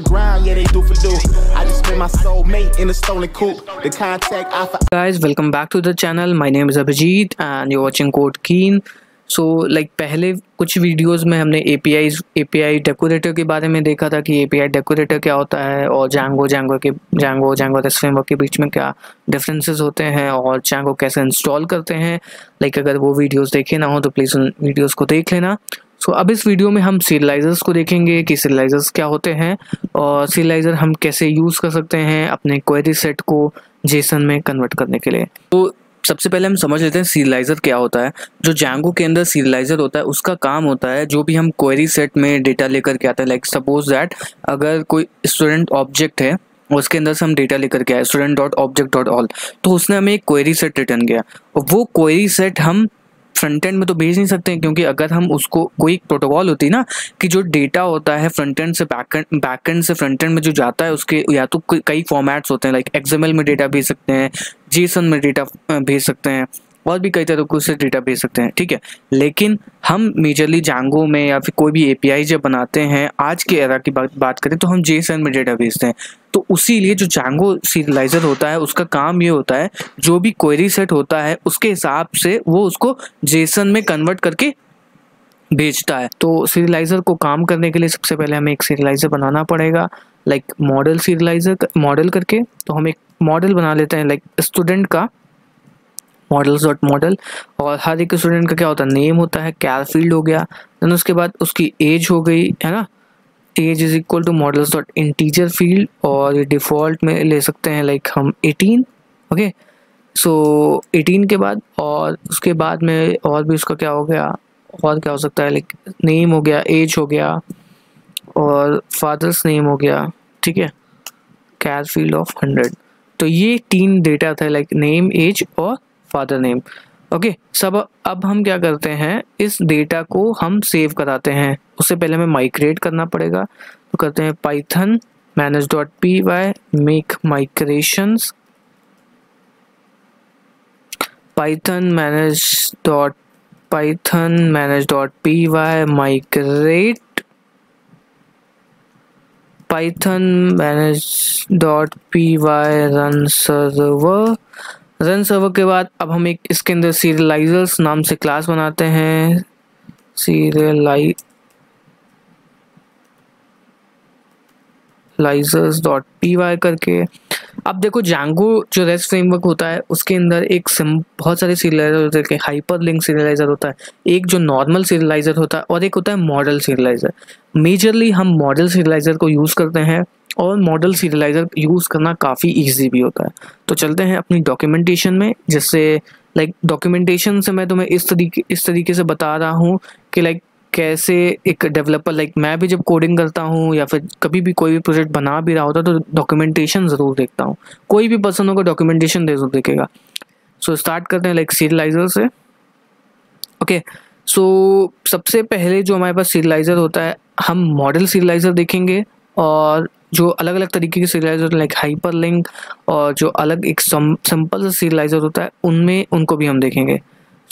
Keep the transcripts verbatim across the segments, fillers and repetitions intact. ground, yeah, they do for do. I just spent my soulmate in a stolen coupe. The contact offer. Guys, welcome back to the channel. My name is Abhijit and you're watching Code Keen. So so, like like, पहले कुछ videos में हमने A P I A P I decorator के बारे में देखा था कि ए पी आई डेकोरेटर क्या होता है और Django Django के Django Django रेस्ट फ्रेमवर्क के बीच में क्या डिफरेंसेस होते हैं और Django कैसे इंस्टॉल करते हैं। लाइक like, अगर वो वीडियोस देखे ना हो तो प्लीज़ उन वीडियोस को देख लेना। सो so, अब इस वीडियो में हम सीरियलाइजर्स को देखेंगे कि सीरियलाइजर्स क्या होते हैं और सीरियलाइजर हम कैसे यूज़ कर सकते हैं अपने क्वेरी सेट को जेसन में कन्वर्ट करने के लिए। तो सबसे पहले हम समझ लेते हैं सीरियलाइजर क्या होता है। जो Django के अंदर सीरियलाइजर होता है उसका काम होता है जो भी हम क्वेरी सेट में डेटा लेकर के आते हैं। लाइक सपोज दैट अगर कोई स्टूडेंट ऑब्जेक्ट है उसके अंदर से हम डेटा लेकर के आए student dot object dot all, तो उसने हमें एक क्वेरी सेट रिटर्न किया और वो क्वेरी सेट हम फ्रंट एंड में तो भेज नहीं सकते हैं, क्योंकि अगर हम उसको कोई प्रोटोकॉल होती ना कि जो डेटा होता है फ्रंट एंड से बैक एंड बैक एंड से फ्रंट एंड में जो जाता है उसके या तो कई फॉर्मेट्स होते हैं। लाइक एक्सएमएल में डेटा भेज सकते हैं, जेसन में डेटा भेज सकते हैं और भी कई तरीकों से डेटा भेज सकते हैं, ठीक है। लेकिन हम मेजरली Django में या फिर कोई भी एपीआई जब बनाते हैं आज के एरा की बात बात करें तो हम जेसन में डेटा भेजते हैं। तो उसी लिए जो Django सीरियलाइजर होता है उसका काम ये होता है जो भी क्वेरी सेट होता है उसके हिसाब से वो उसको जेसन में कन्वर्ट करके भेजता है। तो सीरियलाइजर को काम करने के लिए सबसे पहले हमें एक सीरियलाइजर बनाना पड़ेगा। लाइक मॉडल सीरियलाइजर मॉडल करके तो हम एक मॉडल बना लेते हैं। लाइक स्टूडेंट का मॉडल्स डॉट मॉडल और हर एक स्टूडेंट का क्या होता है नेम होता है, कैर फील्ड हो गया, देन उसके बाद उसकी एज हो गई है ना, age is equal to models dot integer field और ये डिफ़ॉल्ट में ले सकते हैं लाइक हम एटीन, ओके। सो एटीन के बाद और उसके बाद में और भी उसका क्या हो गया और क्या हो सकता है लाइक नेम हो गया, एज हो गया और फादर्स नेम हो गया, ठीक है, कैर फील्ड ऑफ हंड्रेड। तो ये तीन डेटा था लाइक नेम, एज और फादर नेम, ओके। सब अब हम क्या करते हैं इस डेटा को हम सेव कराते हैं। उससे पहले हमें माइग्रेट करना पड़ेगा तो करते हैं Python manage dot P Y make migrations Python manage dot Python manage dot P Y migrate Python manage dot P Y run server run server के बाद अब हम एक इसके अंदर सीरियलाइजर्स नाम से क्लास बनाते हैं सीरियलाइजर्स डॉट पी वाई करके। अब देखो Django जो रेस्ट फ्रेमवर्क होता है उसके अंदर एक बहुत सारे सीरियलाइजर होते हैं। हाइपर लिंक सीरियलाइजर होता है, एक जो नॉर्मल सीरियलाइजर होता है और एक होता है मॉडल सीरियलाइजर। मेजरली हम मॉडल सीरियलाइजर को यूज़ करते हैं और मॉडल सीरियलाइजर यूज़ करना काफ़ी इजी भी होता है। तो चलते हैं अपनी डॉक्यूमेंटेशन में, जिससे लाइक डॉक्यूमेंटेशन से मैं तुम्हें इस तरीके इस तरीके से बता रहा हूँ कि लाइक कैसे एक डेवलपर लाइक मैं भी जब कोडिंग करता हूँ या फिर कभी भी कोई भी प्रोजेक्ट बना भी रहा होता तो डॉक्यूमेंटेशन ज़रूर देखता हूँ। कोई भी पर्सन होगा डॉक्यूमेंटेशन जरूर देखेगा। सो so, स्टार्ट करते हैं लाइक सीरियलाइजर से, ओके okay, सो so, सबसे पहले जो हमारे पास सीरियलाइजर होता है हम मॉडल सीरियलाइजर देखेंगे और जो अलग अलग तरीके के सीरियलाइजर लाइक हाइपर लिंक और जो अलग एक सिंपल सीरियलाइजर होता है उनमें उनको भी हम देखेंगे।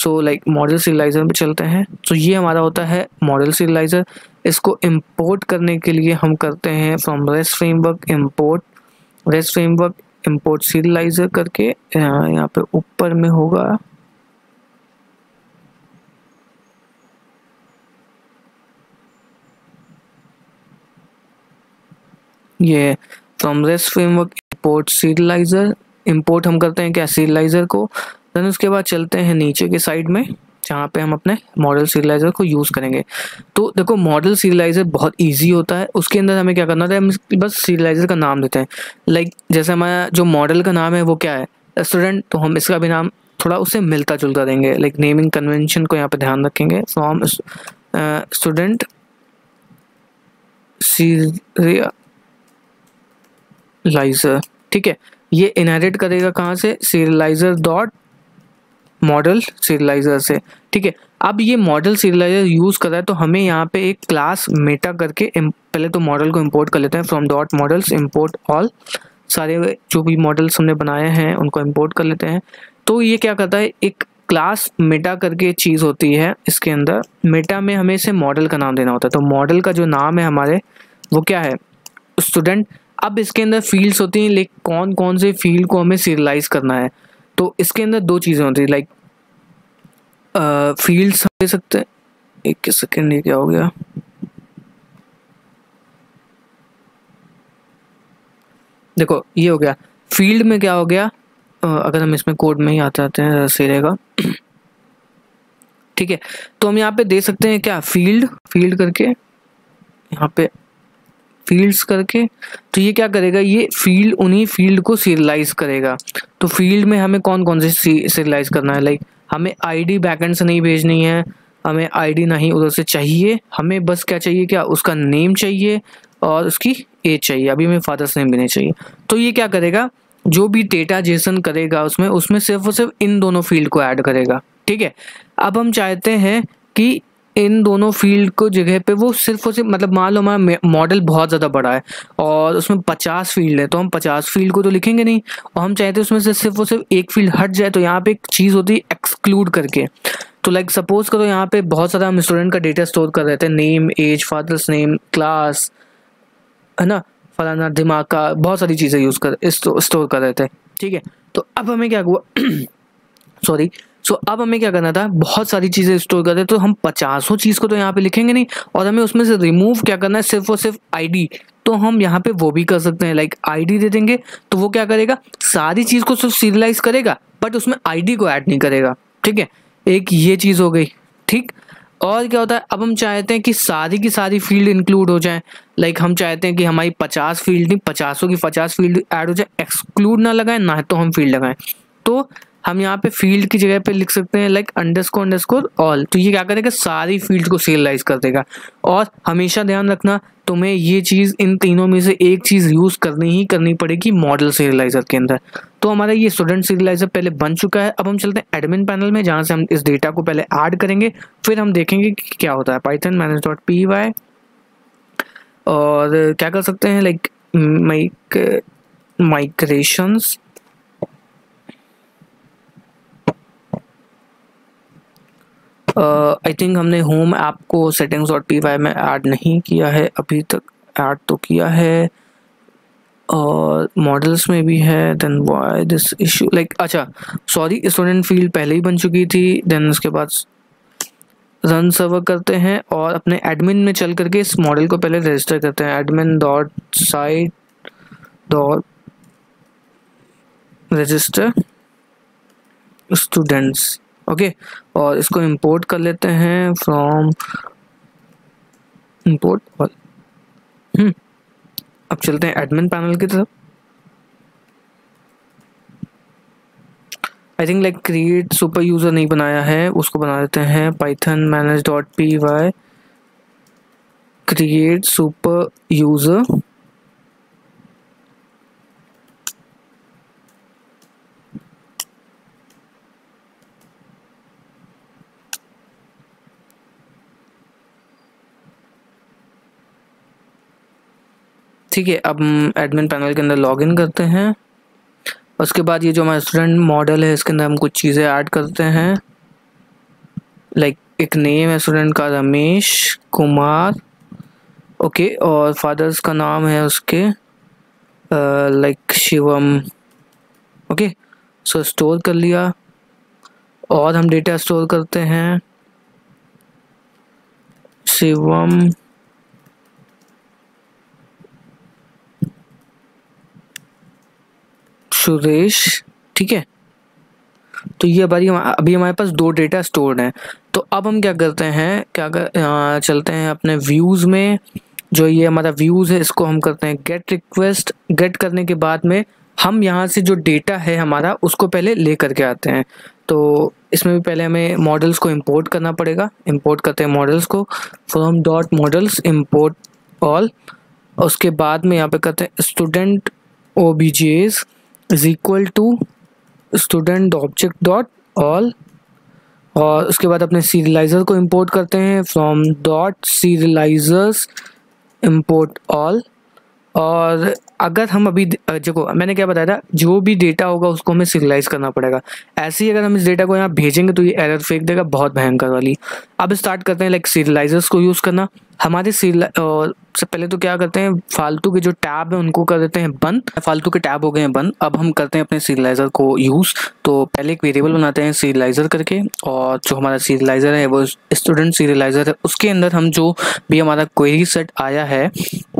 सो लाइक मॉडल सीरियलाइजर पे चलते हैं। तो so, ये हमारा होता है मॉडल सीरियलाइजर। इसको इंपोर्ट करने के लिए हम करते हैं from rest framework import rest framework import serializer करके, यहाँ यहाँ पे ऊपर में होगा ये from rest framework import serializer. Import हम करते हैं क्या सीरियलाइजर को, देन उसके बाद चलते हैं नीचे के साइड में जहाँ पे हम अपने मॉडल सीरियलाइजर को यूज़ करेंगे। तो देखो मॉडल सीरियलाइजर बहुत इजी होता है। उसके अंदर हमें क्या करना होता है, हम बस सीरियलाइजर का नाम देते हैं। लाइक जैसे हमारा जो मॉडल का नाम है वो क्या है स्टूडेंट, तो हम इसका भी नाम थोड़ा उससे मिलता जुलता देंगे। लाइक नेमिंग कन्वेंशन को यहाँ पर ध्यान रखेंगे फ्रॉम स्टूडेंट सीरियलाइजर, ठीक है। ये इनहेरिट करेगा कहाँ से, सीरियलाइजर डॉट मॉडल सीरियलाइजर से, ठीक है। अब ये मॉडल सीरियलाइजर यूज़ कर रहा है तो हमें यहाँ पे एक क्लास मेटा करके पहले तो मॉडल को इंपोर्ट कर लेते हैं from dot models import all. सारे जो भी मॉडल्स हमने बनाए हैं उनको इंपोर्ट कर लेते हैं। तो ये क्या करता है एक क्लास मेटा करके चीज़ होती है, इसके अंदर मेटा में हमें इसे मॉडल का नाम देना होता है। तो मॉडल का जो नाम है हमारे वो क्या है स्टूडेंट। अब इसके अंदर फील्ड्स होती हैं, लेकिन कौन कौन से फील्ड को हमें सीरियलाइज करना है, तो इसके अंदर दो चीज़ें होती हैं, लाइक फील्ड्स ले सकते हैं। एक सेकेंड, ये क्या हो गया? देखो ये हो गया फील्ड में, क्या हो गया? uh, अगर हम इसमें कोड में ही आते आते हैं सही रहेगा। ठीक है, तो हम यहाँ पे दे सकते हैं क्या, फील्ड फील्ड करके, यहाँ पे फील्ड्स करके। तो ये क्या करेगा, ये फील्ड उन्हीं फील्ड को सीरियलाइज करेगा। तो फील्ड में हमें कौन कौन से सीरियलाइज करना है, लाइक हमें आईडी बैकएंड से नहीं भेजनी है, हमें आईडी नहीं उधर से चाहिए, हमें बस क्या चाहिए, क्या उसका नेम चाहिए और उसकी एज चाहिए। अभी हमें फादर्स नेम भी नहीं चाहिए। तो ये क्या करेगा, जो भी डेटा जेसन करेगा उसमें उसमें सिर्फ और सिर्फ इन दोनों फील्ड को ऐड करेगा। ठीक है, अब हम चाहते हैं कि इन दोनों फील्ड को जगह पे वो सिर्फ और सिर्फ, मतलब मान लो हमारा मॉडल बहुत ज़्यादा बड़ा है और उसमें पचास फील्ड है, तो हम पचास फील्ड को तो लिखेंगे नहीं, और हम चाहते हैं उसमें से सिर्फ और सिर्फ एक फील्ड हट जाए। तो यहाँ पे एक चीज़ होती है एक्सक्लूड करके। तो लाइक सपोज करो यहाँ पे बहुत सारा हम स्टूडेंट का डेटा स्टोर कर रहे थे, name, age, father's name, class, है ना, फलाना दिमाग का, बहुत सारी चीज़ें यूज़ कर स्टोर कर रहे थे। ठीक है, तो अब हमें क्या हुआ, सॉरी, सो so, अब हमें क्या करना था, बहुत सारी चीज़ें स्टोर कर रहे, तो हम पचासों चीज़ को तो यहाँ पे लिखेंगे नहीं, और हमें उसमें से रिमूव क्या करना है, सिर्फ और सिर्फ आईडी। तो हम यहाँ पे वो भी कर सकते हैं, लाइक आईडी दे देंगे, तो वो क्या करेगा, सारी चीज़ को सिर्फ सीरियलाइज करेगा बट उसमें आईडी को ऐड नहीं करेगा। ठीक है, एक ये चीज़ हो गई। ठीक, और क्या होता है, अब हम चाहते हैं कि सारी की सारी फील्ड इंक्लूड हो जाए, लाइक हम चाहते हैं कि हमारी पचास फील्ड नहीं, पचासों की पचास फील्ड ऐड हो जाए, एक्सक्लूड ना लगाएं ना तो हम फील्ड लगाएं। तो हम यहाँ पे फील्ड की जगह पे लिख सकते हैं लाइक अंडरस्कोर अंडरस्कोर ऑल। तो ये क्या करेगा, सारी फील्ड को सीरियलाइज कर देगा। और हमेशा ध्यान रखना, तुम्हें ये चीज़, इन तीनों में से एक चीज़ यूज़ करनी ही करनी पड़ेगी मॉडल सीरियलाइजर के अंदर। तो हमारा ये स्टूडेंट सीरियलाइजर पहले बन चुका है। अब हम चलते हैं एडमिन पैनल में, जहाँ से हम इस डेटा को पहले ऐड करेंगे, फिर हम देखेंगे कि क्या होता है। Python manage dot P Y, और क्या कर सकते हैं, like make migrations I uh, think हमने होम ऐप को सेटिंग्स डॉट पी वाई में ऐड नहीं किया है अभी तक, ऐड तो किया है और मॉडल्स में भी है। Then why this issue, like अच्छा सॉरी, स्टूडेंट फील्ड पहले ही बन चुकी थी। देन उसके बाद रन सर्वर करते हैं और अपने एडमिन में चल करके इस मॉडल को पहले रजिस्टर करते हैं। Admin dot site dot register students, okay okay, और इसको इंपोर्ट कर लेते हैं फ्रॉम इंपोर्ट ऑल। हम्म, अब चलते हैं एडमिन पैनल की तरफ। I think like create super user नहीं बनाया है, उसको बना देते हैं। Python manage dot P Y create super user, ठीक है। अब एडमिन पैनल के अंदर लॉगिन करते हैं। उसके बाद ये जो हमारा स्टूडेंट मॉडल है, इसके अंदर हम कुछ चीज़ें ऐड करते हैं, लाइक एक नेम है स्टूडेंट का, रमेश कुमार, ओके, और फादर्स का नाम है उसके like Shivam, okay. So store कर लिया, और हम डेटा स्टोर करते हैं शिवम, सुरेश, ठीक है। तो ये हमारी अभी हमारे पास दो डेटा स्टोर्ड हैं। तो अब हम क्या करते हैं, क्या कर, आ, चलते हैं अपने व्यूज़ में। जो ये हमारा व्यूज़ है, इसको हम करते हैं गेट रिक्वेस्ट। गेट करने के बाद में हम यहाँ से जो डेटा है हमारा, उसको पहले ले करके आते हैं। तो इसमें भी पहले हमें मॉडल्स को इम्पोर्ट करना पड़ेगा। इम्पोर्ट करते हैं मॉडल्स को, from dot models import all. उसके बाद में यहाँ पर करते हैं student O B J S is equal to student object dot all, और उसके बाद अपने सीरियलाइजर को इम्पोर्ट करते हैं from dot serializers import all. और अगर हम अभी देखो, मैंने क्या बताया था, जो भी डेटा होगा उसको हमें सीरियलाइज करना पड़ेगा। ऐसे ही अगर हम इस डेटा को यहाँ भेजेंगे तो ये एरर फेंक देगा, बहुत भयंकर वाली। अब स्टार्ट करते हैं लाइक सीरियलाइजर्स को यूज़ करना। हमारे सबसे पहले तो क्या करते हैं, फालतू के जो टैब हैं उनको कर देते हैं बंद। फालतू के टैब हो गए हैं बंद। अब हम करते हैं अपने सीरियलाइजर को यूज़। तो पहले एक वेरिएबल बनाते हैं सीरियलाइजर करके, और जो हमारा सीरियलाइजर है वो स्टूडेंट सीरियलाइजर है। उसके अंदर हम जो भी हमारा क्वेरी सेट आया है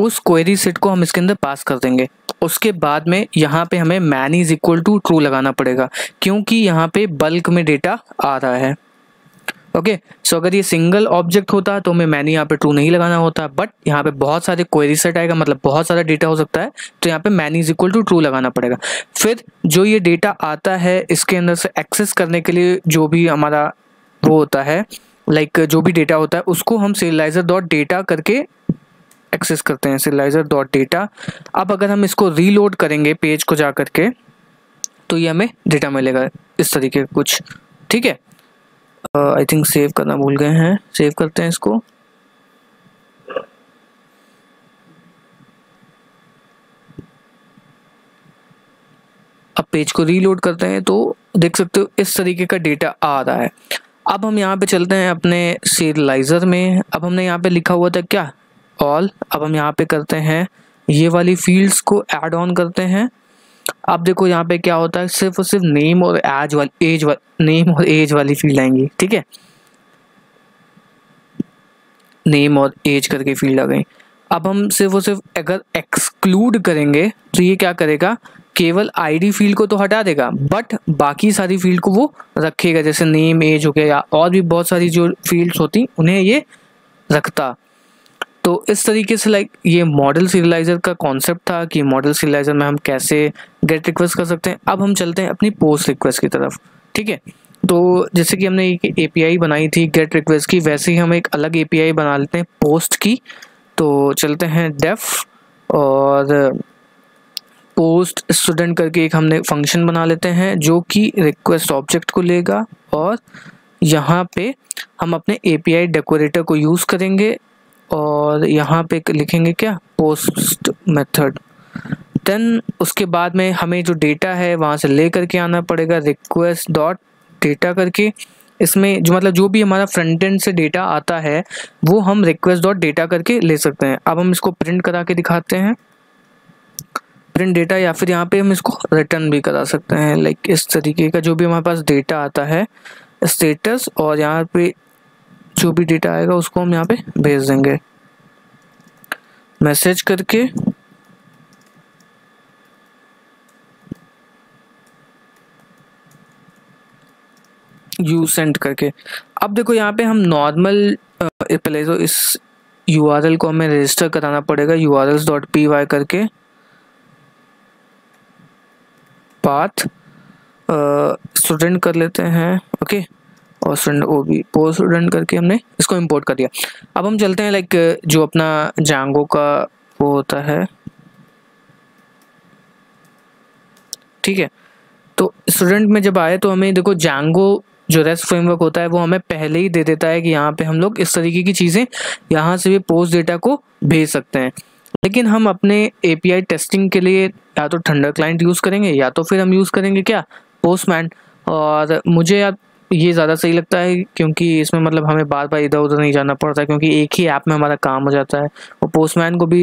उस क्वेरी सेट को हम इसके अंदर पास कर देंगे। उसके बाद में यहाँ पे हमें many is equal to true लगाना पड़ेगा, क्योंकि यहाँ पे बल्क में डेटा आ रहा है। ओके okay, सो so अगर ये सिंगल ऑब्जेक्ट होता तो हमें मैनी यहाँ पे ट्रू नहीं लगाना होता, बट यहाँ पे बहुत सारे क्वेरी सेट आएगा, मतलब बहुत सारा डेटा हो सकता है, तो यहाँ पे many is equal to true लगाना पड़ेगा। फिर जो ये डेटा आता है इसके अंदर से एक्सेस करने के लिए जो भी हमारा वो होता है, लाइक like जो भी डेटा होता है उसको हम सीरियलाइजर डॉट डेटा करके एक्सेस करते हैं, सीरियलाइजर डॉट डेटा। अब अगर हम इसको रीलोड करेंगे पेज को जा करके, तो ये हमें डेटा मिलेगा इस तरीके का कुछ। ठीक है, आई थिंक सेव करना भूल गए हैं, सेव करते हैं इसको। अब पेज को रीलोड करते हैं तो देख सकते हो इस तरीके का डेटा आ रहा है। अब हम यहाँ पे चलते हैं अपने सीरियलाइजर में। अब हमने यहाँ पे लिखा हुआ था क्या, ऑल। अब हम यहाँ पे करते हैं ये वाली फील्ड्स को ऐड ऑन करते हैं। अब देखो यहाँ पे क्या होता है, सिर्फ और सिर्फ नेम और एज वाली एज वाली नेम और एज वाली फील्ड आएंगी। ठीक है, नेम और एज करके फील्ड आ गई। अब हम सिर्फ और सिर्फ अगर एक्सक्लूड करेंगे तो ये क्या करेगा, केवल आईडी फील्ड को तो हटा देगा, बट बाकी सारी फील्ड को वो रखेगा, जैसे नेम, एज हो गया, या और भी बहुत सारी जो फील्ड्स होती उन्हें ये रखता। तो इस तरीके से लाइक ये मॉडल सीरियलाइजर का कॉन्सेप्ट था कि मॉडल सीरियलाइजर में हम कैसे गेट रिक्वेस्ट कर सकते हैं। अब हम चलते हैं अपनी पोस्ट रिक्वेस्ट की तरफ। ठीक है, तो जैसे कि हमने एक एपीआई बनाई थी गेट रिक्वेस्ट की, वैसे ही हम एक अलग एपीआई बना लेते हैं पोस्ट की। तो चलते हैं डेफ और पोस्ट स्टूडेंट करके एक हमने फंक्शन बना लेते हैं जो कि रिक्वेस्ट ऑब्जेक्ट को लेगा, और यहाँ पे हम अपने एपीआई डेकोरेटर को यूज़ करेंगे और यहाँ पे लिखेंगे क्या, पोस्ट मेथड। देन उसके बाद में हमें जो डेटा है वहाँ से ले करके आना पड़ेगा रिक्वेस्ट डॉट डेटा करके। इसमें जो मतलब जो भी हमारा फ्रंट एंड से डेटा आता है वो हम रिक्वेस्ट डॉट डेटा करके ले सकते हैं। अब हम इसको प्रिंट करा के दिखाते हैं, प्रिंट डेटा, या फिर यहाँ पे हम इसको रिटर्न भी करा सकते हैं। लाइक इस तरीके का जो भी हमारे पास डेटा आता है स्टेटस, और यहाँ पे जो भी डेटा आएगा उसको हम यहाँ पे भेज देंगे मैसेज करके। यू सेंड करके। अब देखो यहाँ पे हम नॉर्मल पहले तो इस यू आर एल को हमें रजिस्टर कराना पड़ेगा, U R Ls dot P Y करके पाथ स्टूडेंट कर लेते हैं। ओके, और student O B post student करके हमने इसको इंपोर्ट कर दिया। अब हम चलते हैं लाइक जो अपना जांगो का वो होता है। ठीक है, तो स्टूडेंट में जब आए तो हमें देखो जांगो जो रेस्ट फ्रेमवर्क होता है वो हमें पहले ही दे देता है कि यहाँ पे हम लोग इस तरीके की चीज़ें यहाँ से भी पोस्ट डेटा को भेज सकते हैं। लेकिन हम अपने एपीआई टेस्टिंग के लिए या तो थंडर क्लाइंट यूज़ करेंगे, या तो फिर हम यूज़ करेंगे क्या, पोस्टमैन। और मुझे याद ये ज़्यादा सही लगता है क्योंकि इसमें मतलब हमें बार बार इधर उधर नहीं जाना पड़ता है, क्योंकि एक ही ऐप में हमारा काम हो जाता है। और पोस्टमैन को भी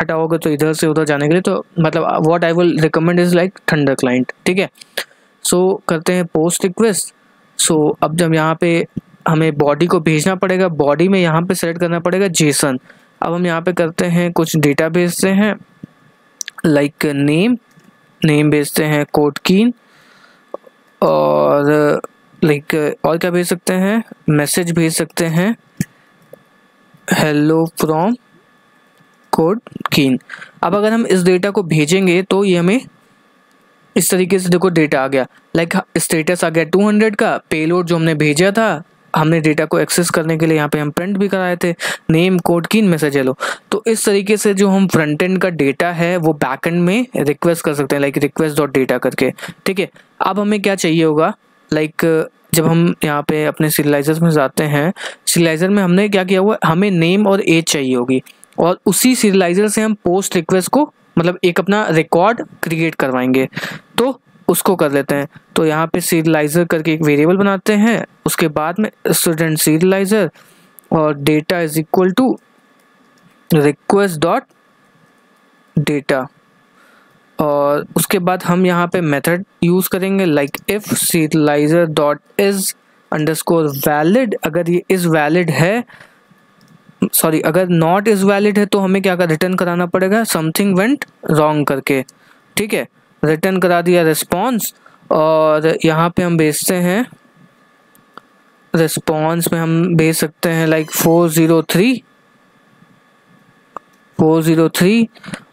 हटाओगे तो इधर से उधर जाने के लिए, तो मतलब what I will recommend is like thunder client. ठीक है, सो करते हैं पोस्ट रिक्वेस्ट। सो अब जब यहाँ पे हमें बॉडी को भेजना पड़ेगा, बॉडी में यहाँ पे सेलेक्ट करना पड़ेगा जेसन। अब हम यहाँ पे करते हैं कुछ डेटा भेजते हैं, लाइक नेम नेम भेजते हैं कोड कीन, और लाइक और क्या भेज सकते हैं, मैसेज भेज सकते हैं हेलो फ्रॉम कोड कीन। अब अगर हम इस डेटा को भेजेंगे तो ये हमें इस तरीके से देखो डेटा आ गया, लाइक स्टेटस आ गया दो सौ का, पेलोड जो हमने भेजा था, हमने डेटा को एक्सेस करने के लिए यहाँ पे हम प्रिंट भी कराए थे, नेम कोड कीन मैसेज हेलो। तो इस तरीके से जो हम फ्रंट एंड का डेटा है वो बैक एंड में रिक्वेस्ट कर सकते हैं, लाइक रिक्वेस्ट डॉट डेटा करके। ठीक है, अब हमें क्या चाहिए होगा, लाइक जब हम यहाँ पे अपने सीरियलाइजर में जाते हैं, सीरियलाइजर में हमने क्या किया हुआ, हमें नेम और एज चाहिए होगी, और उसी सीरियलाइजर से हम पोस्ट रिक्वेस्ट को मतलब एक अपना रिकॉर्ड क्रिएट करवाएंगे, तो उसको कर लेते हैं। तो यहाँ पे सीरियलाइजर करके एक वेरिएबल बनाते हैं, उसके बाद में स्टूडेंट सीरियलाइजर, और data is equal to request dot data और उसके बाद हम यहाँ पे मेथड यूज़ करेंगे like if serializer dot is underscore valid। अगर ये is valid है सॉरी अगर not is valid है तो हमें क्या कर रिटर्न कराना पड़ेगा something went wrong करके। ठीक है रिटर्न करा दिया रिस्पॉन्स और यहाँ पे हम भेजते हैं रिस्पॉन्स में हम भेज सकते हैं लाइक फोर ज़ीरो थ्री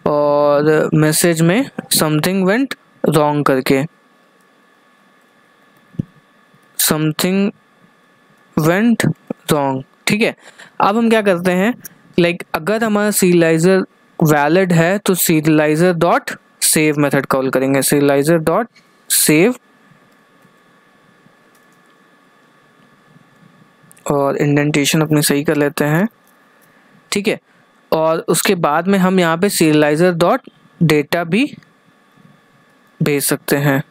और मैसेज में समथिंग वेंट रॉन्ग करके समथिंग वेंट रॉन्ग। ठीक है अब हम क्या करते हैं लाइक अगर हमारा serializer वैलिड है तो serializer dot save method call करेंगे serializer डॉट सेव और इंडेंटेशन अपनी सही कर लेते हैं। ठीक है और उसके बाद में हम यहाँ पे serializer डॉट डेटा भी भेज सकते हैं।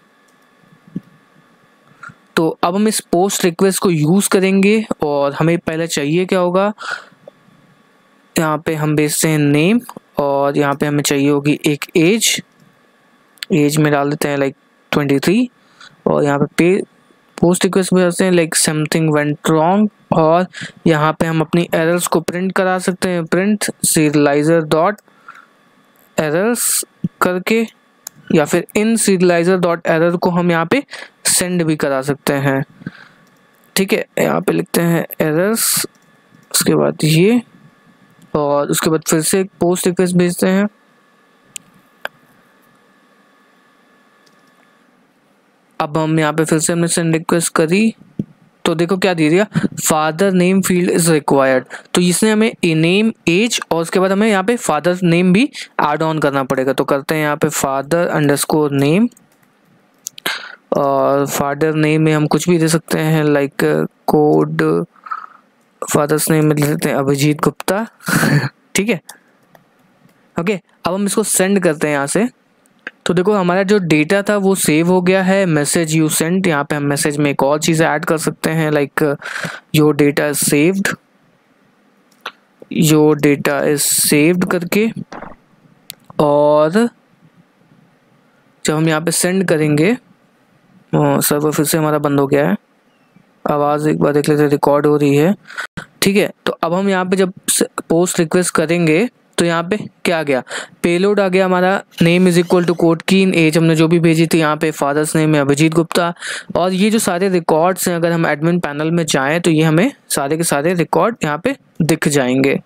तो अब हम इस पोस्ट रिक्वेस्ट को यूज़ करेंगे और हमें पहले चाहिए क्या होगा यहाँ पे हम भेजते हैं नेम और यहाँ पे हमें चाहिए होगी एक एज एज में डाल देते हैं लाइक ट्वेंटी थ्री और यहाँ पे पे पोस्ट रिक्वेस्ट भेजते हैं लाइक समथिंग वेंट रॉन्ग और यहाँ पे हम अपनी एरर्स को प्रिंट करा सकते हैं प्रिंट serializer डॉट एरर्स करके या फिर इन serializer डॉट एरर को हम यहाँ पे सेंड भी करा सकते हैं। ठीक है यहाँ पे लिखते हैं एरर्स उसके बाद ये और उसके बाद फिर से एक पोस्ट रिक्वेस्ट भेजते हैं अब हम यहाँ पे फिर से हमने सेंड रिक्वेस्ट करी तो देखो क्या दे दिया father name field is required. तो इसने हमें नेम एज और उसके बाद हमें यहाँ पे फादर नेम भी ऐड ऑन करना पड़ेगा तो करते हैं यहाँ पे फादर अंडरस्कोर नेम और फादर नेम में हम कुछ भी दे सकते हैं लाइक कोड फादर्स नेम में दे देते हैं अभिजीत गुप्ता। ठीक है ओके अब हम इसको सेंड करते हैं यहाँ से तो देखो हमारा जो डेटा था वो सेव हो गया है मैसेज यू सेंट। यहाँ पे हम मैसेज में एक और चीज़ ऐड कर सकते हैं like your data is saved your data is saved करके और जब हम यहाँ पे सेंड करेंगे सर्वर फिर से हमारा बंद हो गया है आवाज़ एक बार देख लेते हैं रिकॉर्ड हो रही है। ठीक है तो अब हम यहाँ पे जब पोस्ट रिक्वेस्ट करेंगे तो यहाँ पे क्या आ गया पेलोड आ गया हमारा name is equal to code कीन एज हमने जो भी भेजी थी यहाँ पे फादर्स नेम है अभिजीत गुप्ता और ये जो सारे रिकॉर्ड्स हैं अगर हम एडमिन पैनल में जाएं तो ये हमें सारे के सारे रिकॉर्ड यहाँ पे दिख जाएंगे।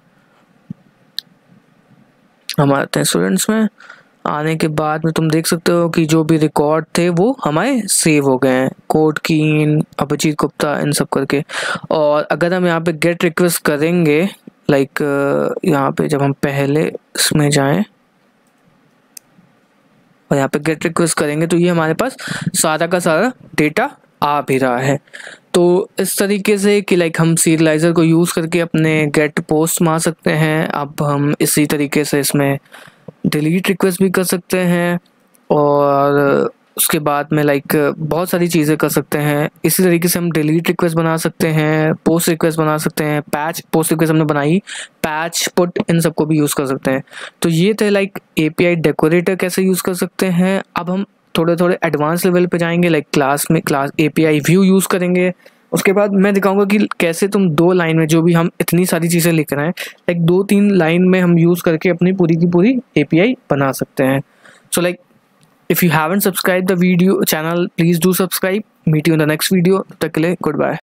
हम आते हैं स्टूडेंट्स में आने के बाद में तुम देख सकते हो कि जो भी रिकॉर्ड थे वो हमारे सेव हो गए हैं कोड कीन अभिजीत गुप्ता इन सब करके। और अगर हम यहाँ पे गेट रिक्वेस्ट करेंगे लाइक like, यहाँ पे जब हम पहले इसमें जाएं और यहाँ पे गेट रिक्वेस्ट करेंगे तो ये हमारे पास सारा का सारा डेटा आ भी रहा है। तो इस तरीके से कि लाइक हम serializer को यूज़ करके अपने गेट पोस्ट मार सकते हैं। अब हम इसी तरीके से इसमें डिलीट रिक्वेस्ट भी कर सकते हैं और उसके बाद में लाइक बहुत सारी चीज़ें कर सकते हैं। इसी तरीके से हम डिलीट रिक्वेस्ट बना सकते हैं पोस्ट रिक्वेस्ट बना सकते हैं पैच पोस्ट रिक्वेस्ट हमने बनाई पैच पुट इन सब को भी यूज़ कर सकते हैं। तो ये थे लाइक एपीआई डेकोरेटर कैसे यूज़ कर सकते हैं। अब हम थोड़े थोड़े एडवांस लेवल पे जाएंगे लाइक क्लास में क्लास एपीआई व्यू यूज़ करेंगे उसके बाद मैं दिखाऊंगा कि कैसे तुम दो लाइन में जो भी हम इतनी सारी चीज़ें लिख रहे हैं लाइक दो तीन लाइन में हम यूज़ करके अपनी पूरी की पूरी एपीआई बना सकते हैं। So like If you haven't subscribed the video channel, please do subscribe. Meet you in the next video. Till then, goodbye.